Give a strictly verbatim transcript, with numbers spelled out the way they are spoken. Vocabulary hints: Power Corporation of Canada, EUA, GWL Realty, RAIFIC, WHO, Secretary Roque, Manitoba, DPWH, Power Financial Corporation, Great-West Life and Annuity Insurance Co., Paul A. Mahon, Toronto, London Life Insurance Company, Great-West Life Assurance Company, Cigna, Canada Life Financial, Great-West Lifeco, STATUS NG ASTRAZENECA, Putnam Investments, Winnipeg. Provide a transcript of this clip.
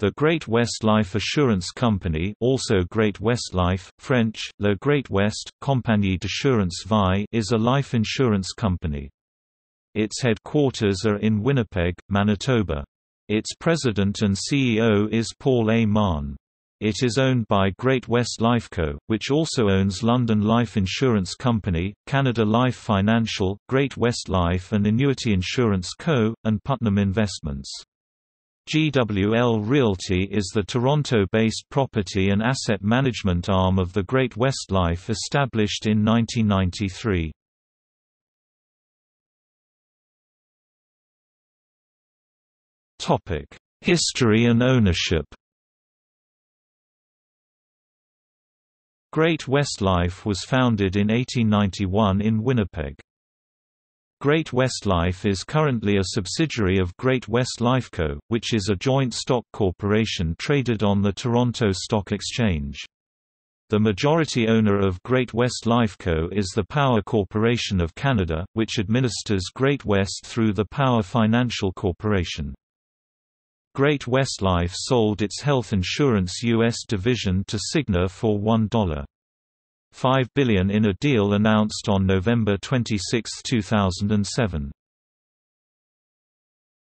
The Great-West Life Assurance Company, also Great-West Life (French: La Great-West Compagnie d'Assurance Vie), is a life insurance company. Its headquarters are in Winnipeg, Manitoba. Its president and C E O is Paul A. Mahon. It is owned by Great-West Lifeco, which also owns London Life Insurance Company, Canada Life Financial, Great-West Life and Annuity Insurance Co., and Putnam Investments. G W L Realty is the Toronto-based property and asset management arm of the Great-West Life, established in nineteen ninety-three. History and ownership. Great-West Life was founded in eighteen ninety-one in Winnipeg. Great-West Life is currently a subsidiary of Great-West Lifeco, which is a joint stock corporation traded on the Toronto Stock Exchange. The majority owner of Great-West Lifeco is the Power Corporation of Canada, which administers Great-West through the Power Financial Corporation. Great-West Life sold its health insurance U S division to Cigna for one dollar and five cents billion in a deal announced on November twenty-six, two thousand seven.